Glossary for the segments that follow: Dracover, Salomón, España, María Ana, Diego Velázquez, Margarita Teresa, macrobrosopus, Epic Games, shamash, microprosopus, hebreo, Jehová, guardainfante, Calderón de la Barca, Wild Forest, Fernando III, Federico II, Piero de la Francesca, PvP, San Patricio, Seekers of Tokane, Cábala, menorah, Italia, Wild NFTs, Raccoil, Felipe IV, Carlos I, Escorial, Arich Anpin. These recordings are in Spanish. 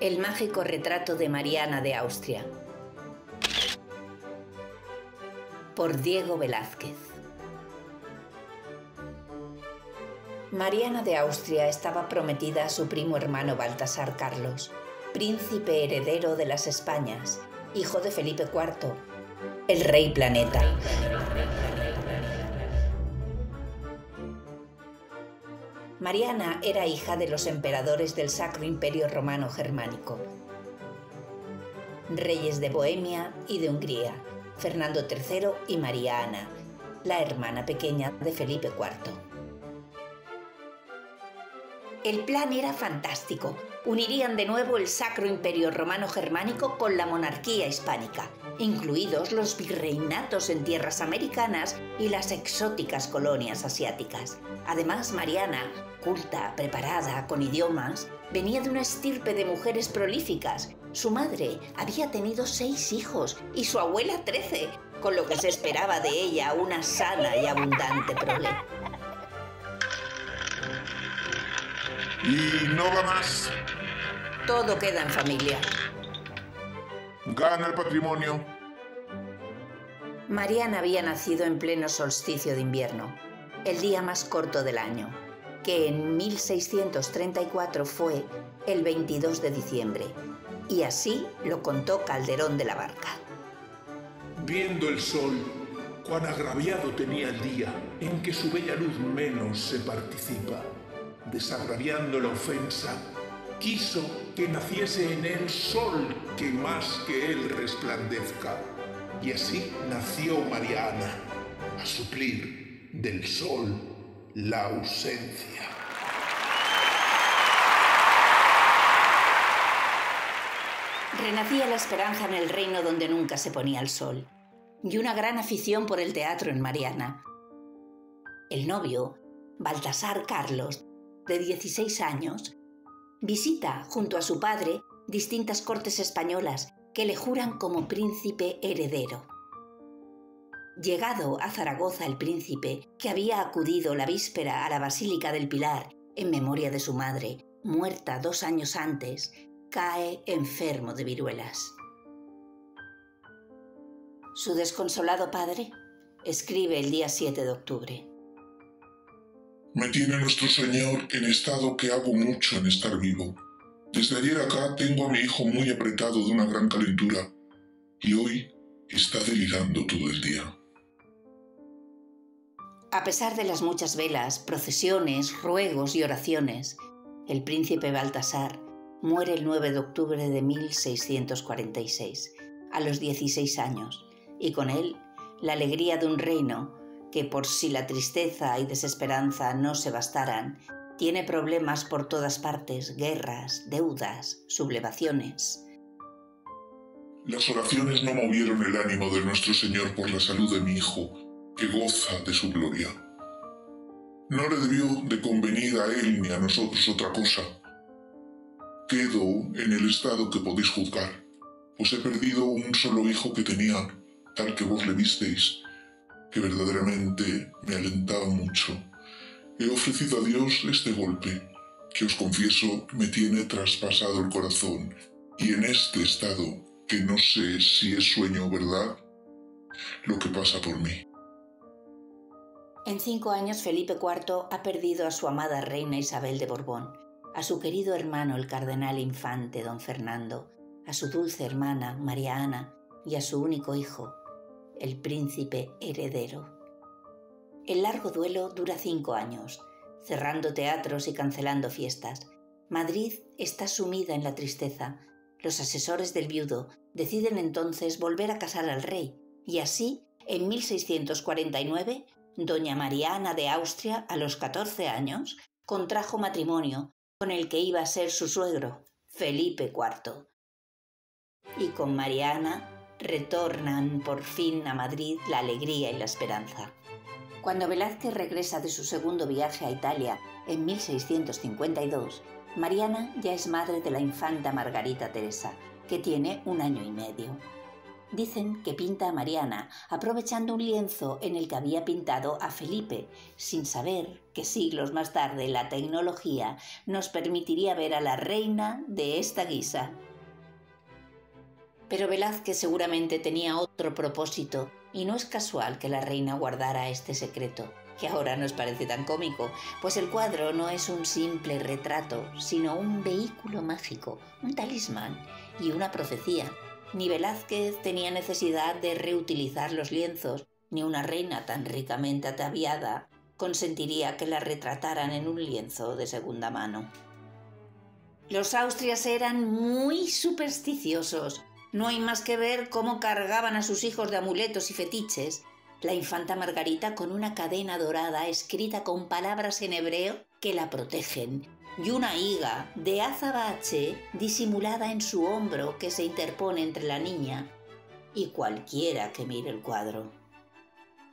El mágico retrato de Mariana de Austria, por Diego Velázquez. Mariana de Austria estaba prometida a su primo hermano Baltasar Carlos, príncipe heredero de las Españas, hijo de Felipe IV, el rey planeta. Mariana era hija de los emperadores del Sacro Imperio Romano Germánico, reyes de Bohemia y de Hungría, Fernando III y María Ana, la hermana pequeña de Felipe IV. El plan era fantástico. Unirían de nuevo el Sacro Imperio Romano Germánico con la monarquía hispánica, incluidos los virreinatos en tierras americanas y las exóticas colonias asiáticas. Además, Mariana, culta, preparada, con idiomas, venía de una estirpe de mujeres prolíficas. Su madre había tenido 6 hijos y su abuela 13, con lo que se esperaba de ella una sana y abundante prole. Y no va más. Todo queda en familia. Gana el patrimonio. Mariana había nacido en pleno solsticio de invierno, el día más corto del año, que en 1634 fue el 22 de diciembre, y así lo contó Calderón de la Barca. Viendo el sol, cuán agraviado tenía el día en que su bella luz menos se participa. Desagraviando la ofensa, quiso que naciese en él sol que más que él resplandezca. Y así nació Mariana, a suplir del sol la ausencia. Renacía la esperanza en el reino donde nunca se ponía el sol, y una gran afición por el teatro en Mariana. El novio, Baltasar Carlos, de 16 años, visita, junto a su padre, distintas cortes españolas que le juran como príncipe heredero. Llegado a Zaragoza el príncipe, que había acudido la víspera a la Basílica del Pilar en memoria de su madre, muerta 2 años antes, cae enfermo de viruelas. Su desconsolado padre escribe el día 7 de octubre. Me tiene nuestro Señor en estado que hago mucho en estar vivo. Desde ayer acá tengo a mi hijo muy apretado de una gran calentura y hoy está delirando todo el día. A pesar de las muchas velas, procesiones, ruegos y oraciones, el príncipe Baltasar muere el 9 de octubre de 1646, a los 16 años, y con él la alegría de un reino que, por si la tristeza y desesperanza no se bastaran, tiene problemas por todas partes, guerras, deudas, sublevaciones. Las oraciones no movieron el ánimo de nuestro Señor por la salud de mi hijo, que goza de su gloria. No le debió de convenir a él ni a nosotros otra cosa. Quedo en el estado que podéis juzgar, pues he perdido un solo hijo que tenía, tal que vos le visteis, que verdaderamente me alentaba mucho. He ofrecido a Dios este golpe, que os confieso me tiene traspasado el corazón, y en este estado, que no sé si es sueño o verdad, lo que pasa por mí. En 5 años Felipe IV ha perdido a su amada reina Isabel de Borbón, a su querido hermano el cardenal infante don Fernando, a su dulce hermana María Ana y a su único hijo, el príncipe heredero. El largo duelo dura 5 años, cerrando teatros y cancelando fiestas. Madrid está sumida en la tristeza. Los asesores del viudo deciden entonces volver a casar al rey, y así, en 1649, doña Mariana de Austria, a los 14 años, contrajo matrimonio con el que iba a ser su suegro, Felipe IV. Y con Mariana retornan por fin a Madrid la alegría y la esperanza. Cuando Velázquez regresa de su segundo viaje a Italia en 1652, Mariana ya es madre de la infanta Margarita Teresa, que tiene un año y medio. Dicen que pinta a Mariana, aprovechando un lienzo en el que había pintado a Felipe, sin saber que siglos más tarde la tecnología nos permitiría ver a la reina de esta guisa. Pero Velázquez seguramente tenía otro propósito, y no es casual que la reina guardara este secreto, que ahora nos parece tan cómico, pues el cuadro no es un simple retrato, sino un vehículo mágico, un talismán y una profecía. Ni Velázquez tenía necesidad de reutilizar los lienzos, ni una reina tan ricamente ataviada consentiría que la retrataran en un lienzo de segunda mano. Los Austrias eran muy supersticiosos. No hay más que ver cómo cargaban a sus hijos de amuletos y fetiches. La infanta Margarita con una cadena dorada escrita con palabras en hebreo que la protegen, y una higa de azabache disimulada en su hombro que se interpone entre la niña y cualquiera que mire el cuadro.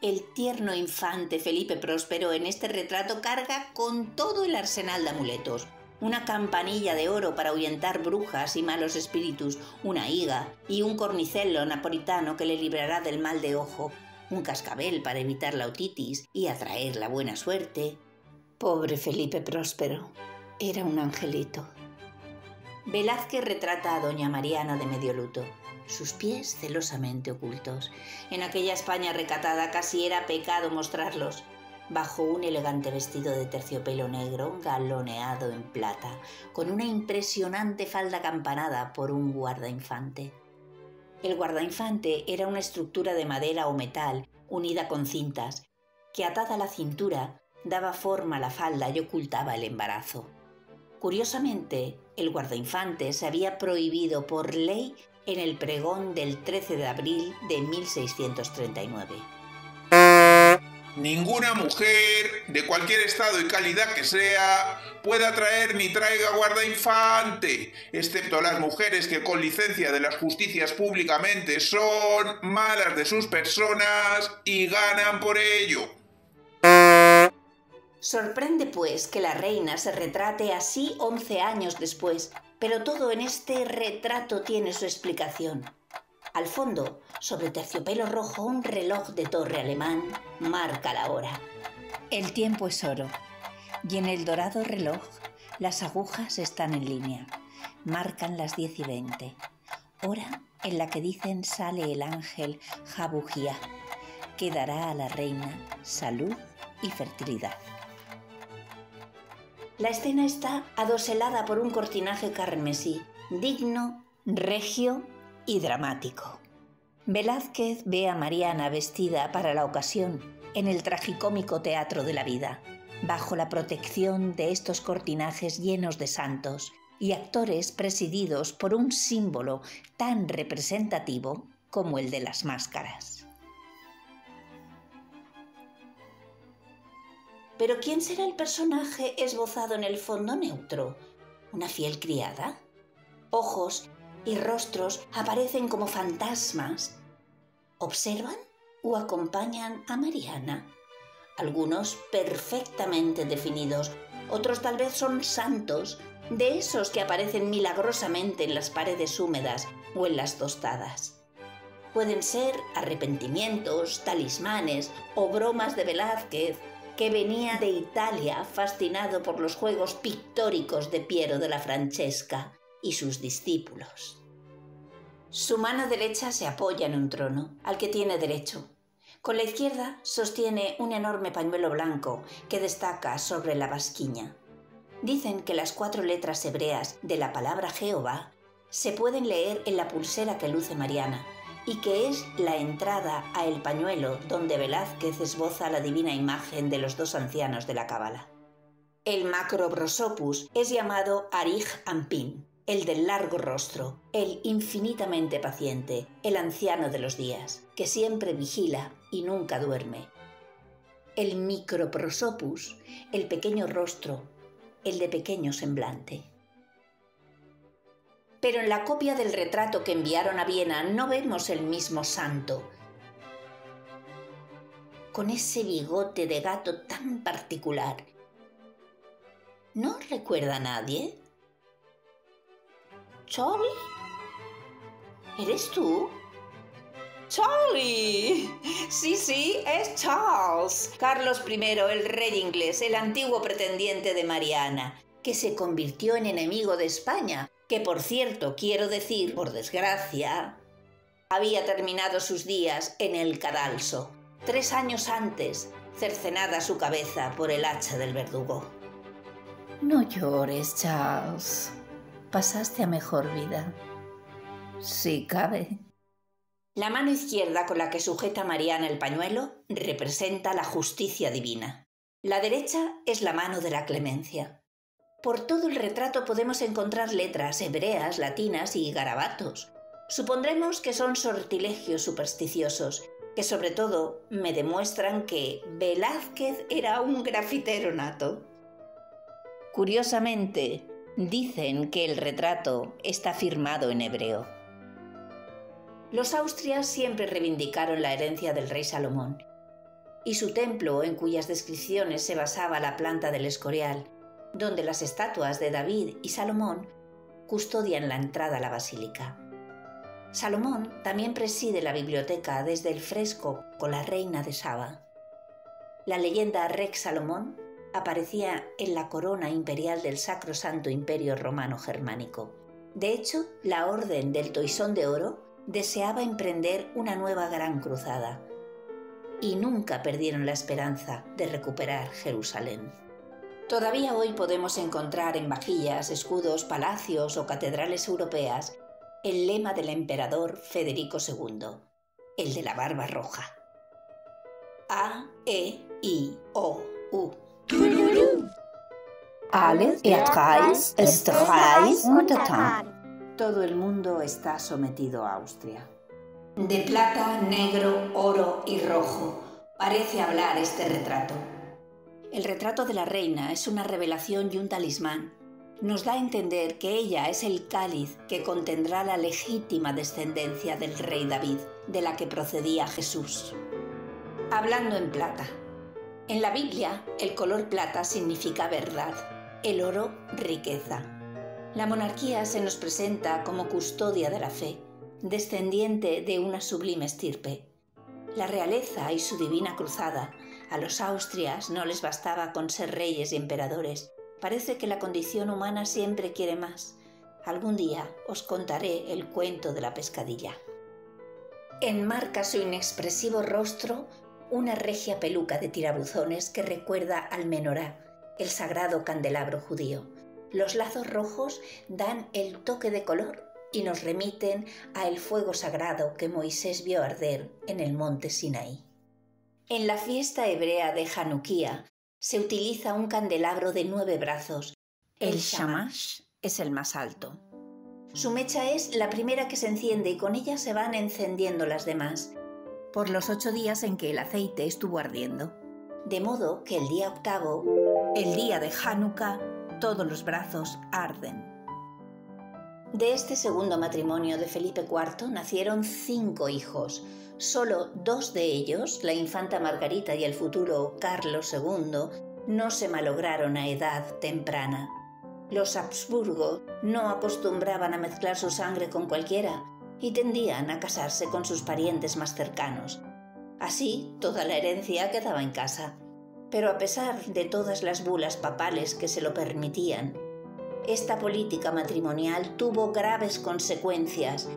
El tierno infante Felipe Próspero en este retrato carga con todo el arsenal de amuletos: una campanilla de oro para ahuyentar brujas y malos espíritus, una higa y un cornicello napolitano que le librará del mal de ojo, un cascabel para evitar la otitis y atraer la buena suerte. Pobre Felipe Próspero, era un angelito. Velázquez retrata a doña Mariana de medio luto, sus pies celosamente ocultos. En aquella España recatada casi era pecado mostrarlos. Bajo un elegante vestido de terciopelo negro galoneado en plata, con una impresionante falda campanada por un guardainfante. El guardainfante era una estructura de madera o metal, unida con cintas, que atada a la cintura daba forma a la falda y ocultaba el embarazo. Curiosamente, el guardainfante se había prohibido por ley en el pregón del 13 de abril de 1639. Ninguna mujer, de cualquier estado y calidad que sea, pueda traer ni traiga guardainfante, excepto las mujeres que con licencia de las justicias públicamente son malas de sus personas y ganan por ello. Sorprende, pues, que la reina se retrate así 11 años después, pero todo en este retrato tiene su explicación. Al fondo, sobre terciopelo rojo, un reloj de torre alemán marca la hora. El tiempo es oro, y en el dorado reloj las agujas están en línea. Marcan las 10:20, hora en la que dicen sale el ángel Hanukía, que dará a la reina salud y fertilidad. La escena está adoselada por un cortinaje carmesí, digno, regio y dramático. Velázquez ve a Mariana vestida para la ocasión en el tragicómico teatro de la vida, bajo la protección de estos cortinajes llenos de santos y actores presididos por un símbolo tan representativo como el de las máscaras. ¿Pero quién será el personaje esbozado en el fondo neutro? ¿Una fiel criada? Ojos y rostros aparecen como fantasmas. ¿Observan o acompañan a Mariana? Algunos perfectamente definidos, otros tal vez son santos, de esos que aparecen milagrosamente en las paredes húmedas o en las tostadas. Pueden ser arrepentimientos, talismanes o bromas de Velázquez, que venía de Italia fascinado por los juegos pictóricos de Piero de la Francesca y sus discípulos. Su mano derecha se apoya en un trono, al que tiene derecho. Con la izquierda sostiene un enorme pañuelo blanco que destaca sobre la basquiña. Dicen que las 4 letras hebreas de la palabra Jehová se pueden leer en la pulsera que luce Mariana, y que es la entrada a el pañuelo donde Velázquez esboza la divina imagen de los 2 ancianos de la Cábala. El macrobrosopus es llamado Arich Anpin, el del largo rostro, el infinitamente paciente, el anciano de los días, que siempre vigila y nunca duerme. El microprosopus, el pequeño rostro, el de pequeño semblante. Pero en la copia del retrato que enviaron a Viena no vemos el mismo santo, con ese bigote de gato tan particular. ¿No recuerda a nadie? ¿Charlie? ¿Eres tú? Charlie. Sí, es Charles. Carlos I, el rey inglés, el antiguo pretendiente de María Ana, que se convirtió en enemigo de España, que por cierto, quiero decir, por desgracia, había terminado sus días en el cadalso, 3 años antes, cercenada su cabeza por el hacha del verdugo. No llores, Charles. Pasaste a mejor vida. Si cabe. La mano izquierda con la que sujeta Mariana el pañuelo representa la justicia divina. La derecha es la mano de la clemencia. Por todo el retrato podemos encontrar letras hebreas, latinas y garabatos. Supondremos que son sortilegios supersticiosos, que sobre todo me demuestran que Velázquez era un grafitero nato. Curiosamente, dicen que el retrato está firmado en hebreo. Los Austrias siempre reivindicaron la herencia del rey Salomón, y su templo, en cuyas descripciones se basaba la planta del Escorial, donde las estatuas de David y Salomón custodian la entrada a la basílica. Salomón también preside la biblioteca desde el fresco con la reina de Saba. La leyenda Rex Salomón aparecía en la corona imperial del Sacrosanto Imperio Romano Germánico. De hecho, la orden del Toisón de Oro deseaba emprender una nueva gran cruzada y nunca perdieron la esperanza de recuperar Jerusalén. Todavía hoy podemos encontrar en vajillas, escudos, palacios o catedrales europeas el lema del emperador Federico II, el de la barba roja. A-E-I-O-U. Todo el mundo está sometido a Austria. De plata, negro, oro y rojo parece hablar este retrato. El retrato de la reina es una revelación y un talismán. Nos da a entender que ella es el cáliz que contendrá la legítima descendencia del rey David, de la que procedía Jesús. Hablando en plata. En la Biblia, el color plata significa verdad, el oro, riqueza. La monarquía se nos presenta como custodia de la fe, descendiente de una sublime estirpe. La realeza y su divina cruzada. A los Austrias no les bastaba con ser reyes y emperadores. Parece que la condición humana siempre quiere más. Algún día os contaré el cuento de la pescadilla. Enmarca su inexpresivo rostro una regia peluca de tirabuzones que recuerda al menorah, el sagrado candelabro judío. Los lazos rojos dan el toque de color y nos remiten al fuego sagrado que Moisés vio arder en el monte Sinaí. En la fiesta hebrea de Hanukía se utiliza un candelabro de 9 brazos. El shamash es el más alto. Su mecha es la primera que se enciende y con ella se van encendiendo las demás, por los 8 días en que el aceite estuvo ardiendo. De modo que el día 8avo, el día de Hanukkah, todos los brazos arden. De este segundo matrimonio de Felipe IV nacieron 5 hijos. Solo 2 de ellos, la infanta Margarita y el futuro Carlos II, no se malograron a edad temprana. Los Habsburgo no acostumbraban a mezclar su sangre con cualquiera y tendían a casarse con sus parientes más cercanos. Así, toda la herencia quedaba en casa. Pero a pesar de todas las bulas papales que se lo permitían, esta política matrimonial tuvo graves consecuencias,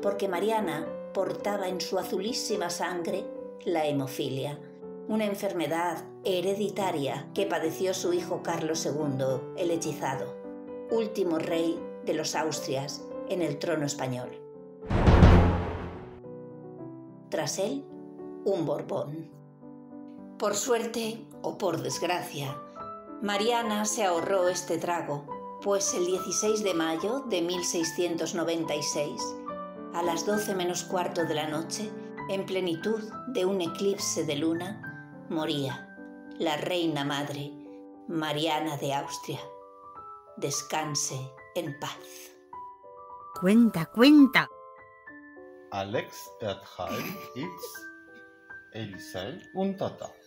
porque Mariana portaba en su azulísima sangre la hemofilia, una enfermedad hereditaria que padeció su hijo Carlos II, el hechizado, último rey de los Austrias en el trono español. Tras él, un Borbón. Por suerte o por desgracia, Mariana se ahorró este trago, pues el 16 de mayo de 1696, a las 12:15 de la noche, en plenitud de un eclipse de luna, moría la reina madre, Mariana de Austria. Descanse en paz. Cuenta. Alex, Erdheim, Itz, Elisei und Tata.